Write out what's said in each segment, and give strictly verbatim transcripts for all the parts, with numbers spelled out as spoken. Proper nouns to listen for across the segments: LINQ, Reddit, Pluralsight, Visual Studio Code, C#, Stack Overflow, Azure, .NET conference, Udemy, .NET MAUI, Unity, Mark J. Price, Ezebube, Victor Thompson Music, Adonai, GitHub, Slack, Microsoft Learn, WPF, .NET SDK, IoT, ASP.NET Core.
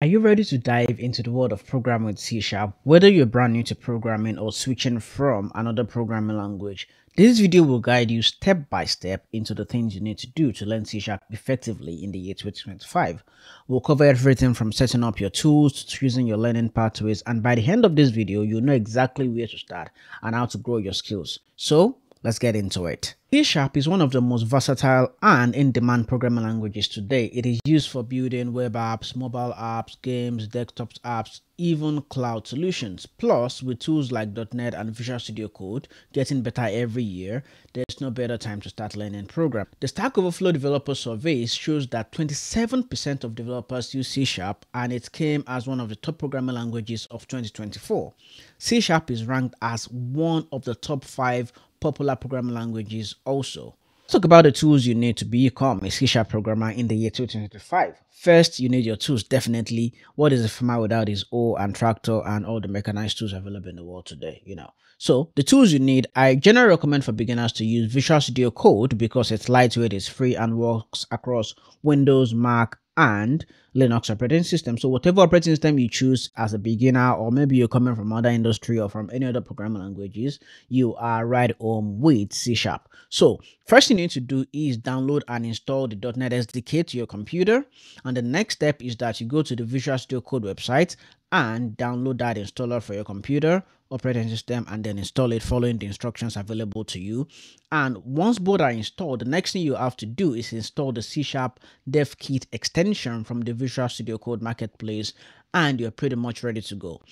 Are you ready to dive into the world of programming with C sharp? Whether you're brand new to programming or switching from another programming language, this video will guide you step by step into the things you need to do to learn C sharp effectively in the year twenty twenty-five. We'll cover everything from setting up your tools to choosing your learning pathways, and by the end of this video, you'll know exactly where to start and how to grow your skills. So, let's get into it. C sharp is one of the most versatile and in-demand programming languages today. It is used for building web apps, mobile apps, games, desktop apps, even cloud solutions. Plus, with tools like dot net and Visual Studio Code getting better every year, there's no better time to start learning programming. The Stack Overflow developer survey shows that twenty-seven percent of developers use C sharp, and it came as one of the top programming languages of twenty twenty-four. C sharp is ranked as one of the top five popular programming languages also. Let's talk about the tools you need to become a C sharp programmer in the year twenty twenty-five. First, you need your tools, definitely. What is a farmer without his hoe and tractor and all the mechanized tools available in the world today, you know. So, the tools you need, I generally recommend for beginners to use Visual Studio Code because it's lightweight, it's free, and works across Windows, Mac, and Linux operating system. So whatever operating system you choose as a beginner, or maybe you're coming from other industry or from any other programming languages, you are right home with C sharp. So first thing you need to do is download and install the dot net S D K to your computer. And the next step is that you go to the Visual Studio Code website and download that installer for your computer, operating system, and then install it following the instructions available to you. And once both are installed, the next thing you have to do is install the C sharp DevKit extension from the Visual Studio Code marketplace, and you're pretty much ready to go.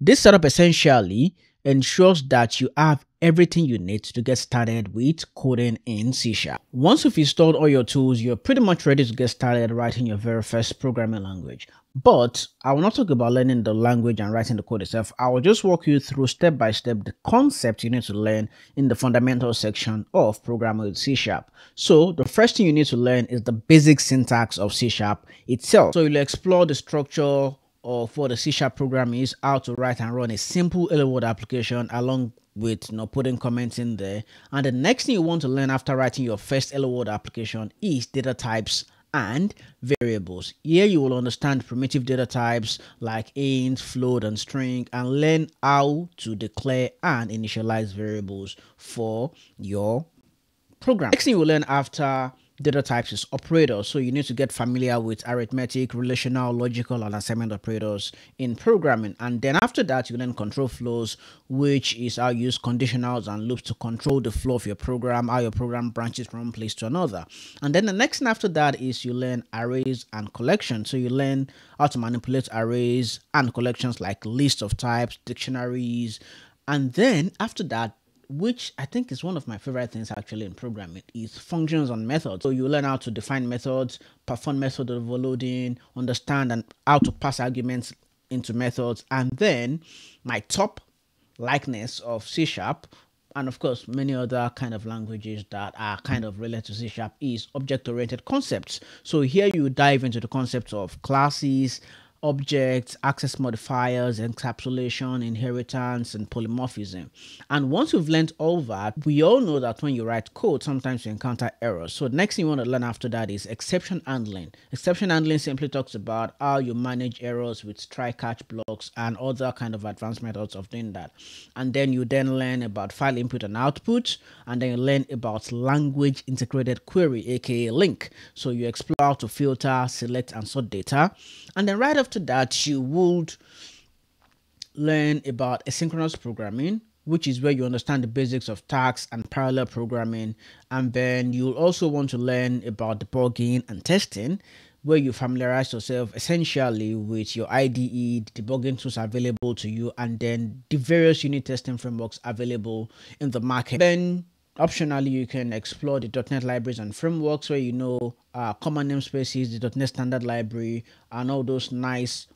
This setup essentially ensures that you have everything you need to get started with coding in C sharp. Once you've installed all your tools, you're pretty much ready to get started writing your very first programming language. But I will not talk about learning the language and writing the code itself. I will just walk you through step by step the concepts you need to learn in the fundamental section of programming with C sharp. So the first thing you need to learn is the basic syntax of C sharp itself. So you'll explore the structure of what a C sharp program is, how to write and run a simple hello world application, along with you know, putting comments in there. And the next thing you want to learn after writing your first hello world application is data types and variables. Here you will understand primitive data types like int, float, and string, and learn how to declare and initialize variables for your program. Next thing you will learn after data types is operators. So you need to get familiar with arithmetic, relational, logical, and assignment operators in programming. And then after that, you learn control flows, which is how you use conditionals and loops to control the flow of your program, how your program branches from one place to another. And then the next thing after that is you learn arrays and collections. So you learn how to manipulate arrays and collections like lists of types, dictionaries. And then after that, which I think is one of my favorite things actually in programming, is functions and methods. So you learn how to define methods, perform method overloading, understand and how to pass arguments into methods. And then my top likeness of C sharp, and of course many other kind of languages that are kind of related to C sharp, is object-oriented concepts. So here you dive into the concepts of classes, objects, access modifiers, encapsulation, inheritance, and polymorphism. And once you've learned all that, we all know that when you write code, sometimes you encounter errors. So the next thing you want to learn after that is exception handling. Exception handling simply talks about how you manage errors with try-catch blocks and other kind of advanced methods of doing that. And then you then learn about file input and output, and then you learn about language integrated query, aka LINQ. So you explore how to filter, select, and sort data. And then right after After that, you would learn about asynchronous programming, which is where you understand the basics of tasks and parallel programming. And then you'll also want to learn about debugging and testing, where you familiarize yourself essentially with your I D E, debugging tools available to you, and then the various unit testing frameworks available in the market. Then optionally, you can explore the dot net libraries and frameworks, where you know uh, common namespaces, the dot net standard library, and all those nice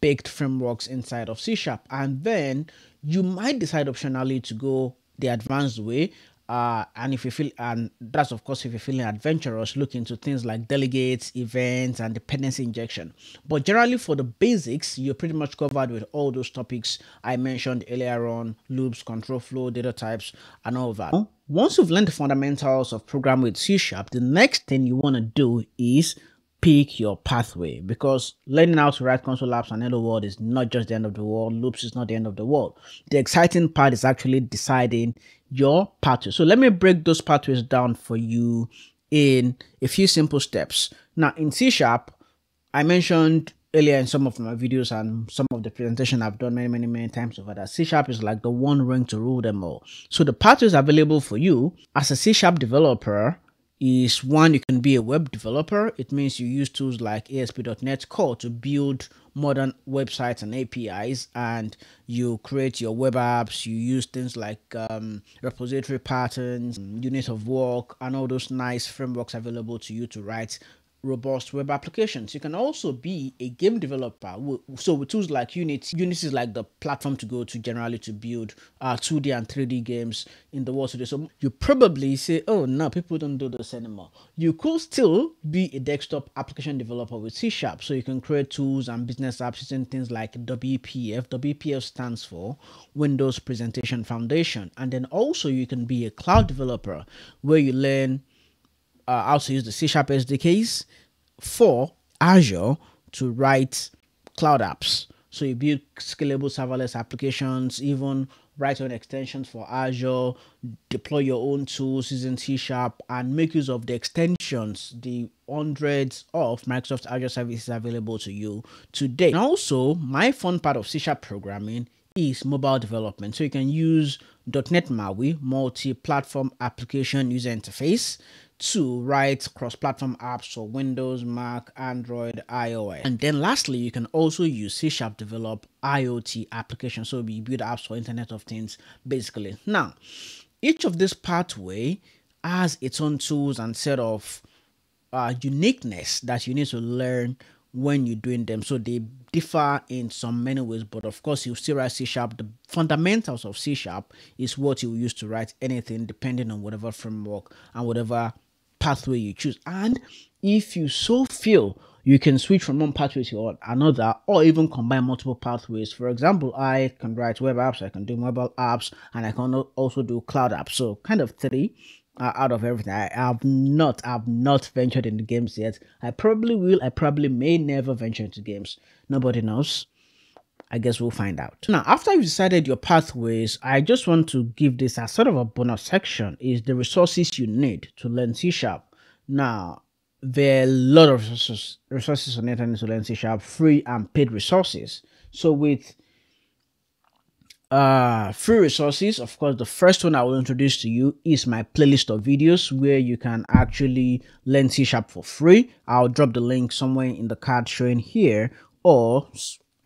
baked frameworks inside of C sharp. And then you might decide optionally to go the advanced way. Uh, and if you feel, and that's of course if you're feeling adventurous, look into things like delegates, events, and dependency injection. But generally for the basics, you're pretty much covered with all those topics I mentioned earlier on: loops, control flow, data types, and all that. Once you've learned the fundamentals of programming with C sharp, the next thing you want to do is pick your pathway, because learning how to write console apps and hello world is not just the end of the world. Loops is not the end of the world. The exciting part is actually deciding your pathway. So let me break those pathways down for you in a few simple steps. Now in C sharp, I mentioned earlier in some of my videos and some of the presentation I've done many, many, many times over that C sharp is like the one ring to rule them all. So the pathways available for you as a C sharp developer is one, you can be a web developer. It means you use tools like A S P dot net Core to build modern websites and A P Is, and you create your web apps. You use things like um, repository patterns, unit of work, and all those nice frameworks available to you to write robust web applications. You can also be a game developer. So with tools like Unity, Unity is like the platform to go to generally to build uh, two D and three D games in the world today. So you probably say, oh no, people don't do this anymore. You could still be a desktop application developer with C sharp. So you can create tools and business apps using things like W P F. W P F stands for Windows Presentation Foundation. And then also you can be a cloud developer, where you learn Uh, how to use the C sharp S D Ks for Azure to write cloud apps. So you build scalable serverless applications, even write your own extensions for Azure, deploy your own tools using C sharp, and make use of the extensions, the hundreds of Microsoft Azure services available to you today. And also, my fun part of C sharp programming is mobile development. So you can use .NET MAUI, multi-platform application user interface, to write cross-platform apps for Windows, Mac, Android, iOS. And then lastly, you can also use C sharp develop IoT applications. So we build apps for Internet of Things, basically. Now, each of this pathway has its own tools and set of uh, uniqueness that you need to learn when you're doing them. So they differ in some many ways, but of course you still write C sharp. The fundamentals of C sharp is what you use to write anything, depending on whatever framework and whatever pathway you choose. And if you so feel, you can switch from one pathway to another, or even combine multiple pathways. For example, I can write web apps, I can do mobile apps, and I can also do cloud apps. So kind of three uh, out of everything. I have not I've not ventured into games yet. I probably will. I probably may never venture into games. Nobody knows. I guess we'll find out. Now, after you've decided your pathways, I just want to give this as sort of a bonus section, is the resources you need to learn C sharp. Now, there are a lot of resources, resources on the internet to learn C sharp, free and paid resources. So with uh, free resources, of course, the first one I will introduce to you is my playlist of videos where you can actually learn C sharp for free. I'll drop the link somewhere in the card showing here, or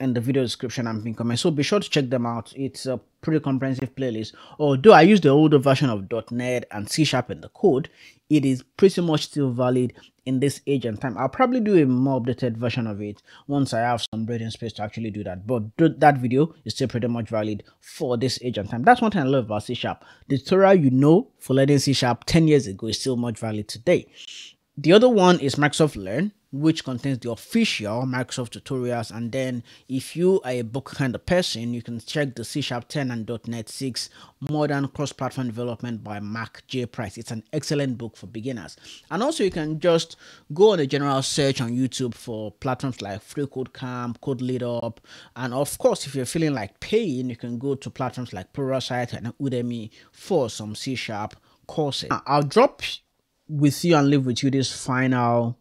in the video description and pin comment. So be sure to check them out. It's a pretty comprehensive playlist. Although I use the older version of .NET and C sharp in the code, it is pretty much still valid in this age and time. I'll probably do a more updated version of it once I have some breathing space to actually do that. But that video is still pretty much valid for this age and time. That's one thing I love about C sharp. The tutorial you know for learning C sharp ten years ago is still much valid today. The other one is Microsoft Learn, which contains the official Microsoft tutorials. And then if you are a book kind of person, you can check the C sharp ten and dot net six Modern Cross-Platform Development by Mark J. Price. It's an excellent book for beginners. And also you can just go on a general search on YouTube for platforms like Free Code Camp, Code Lead Up. And of course, if you're feeling like paying, you can go to platforms like Pluralsight and Udemy for some C sharp courses. Now, I'll drop with you and leave with you this final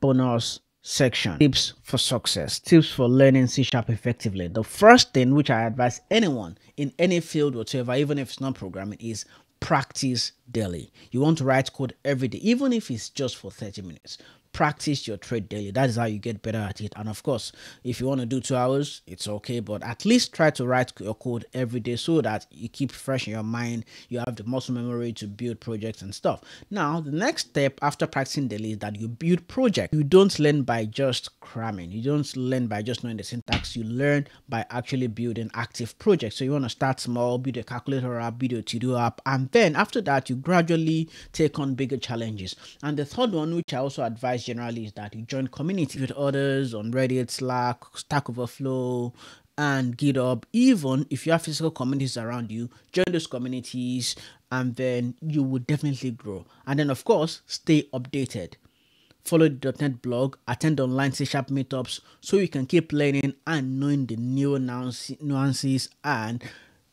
bonus section, tips for success, tips for learning C sharp effectively. The first thing which I advise anyone in any field whatsoever, even if it's not programming, is practice daily. You want to write code every day, even if it's just for thirty minutes. Practice your trade daily. That is how you get better at it. And of course, if you want to do two hours, it's okay, but at least try to write your code every day so that you keep fresh in your mind. You have the muscle memory to build projects and stuff. Now, the next step after practicing daily is that you build projects. You don't learn by just cramming. You don't learn by just knowing the syntax. You learn by actually building active projects. So you want to start small, build a calculator app, build a to-do app, and then after that, you gradually take on bigger challenges. And the third one, which I also advise generally, is that you join communities with others on Reddit, Slack, Stack Overflow, and GitHub. Even if you have physical communities around you, join those communities, and then you will definitely grow. And then, of course, stay updated. follow the .NET blog, attend online C sharp meetups so you can keep learning and knowing the new nuances and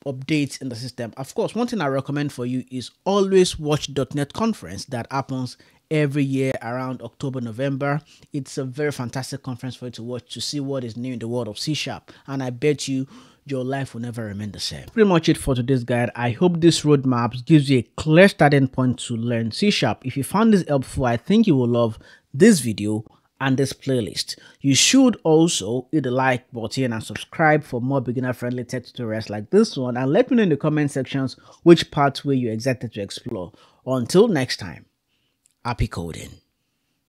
updates in the system. Of course, one thing I recommend for you is always watch .NET conference that happens every year around October, November. It's a very fantastic conference for you to watch to see what is new in the world of C sharp. And I bet you your life will never remain the same. Pretty much it for today's guide. I hope this roadmap gives you a clear starting point to learn C sharp. If you found this helpful, I think you will love this video and this playlist. You should also hit the like button and subscribe for more beginner-friendly tech tutorials like this one, and let me know in the comment sections which pathway you're excited to explore. Until next time, happy coding.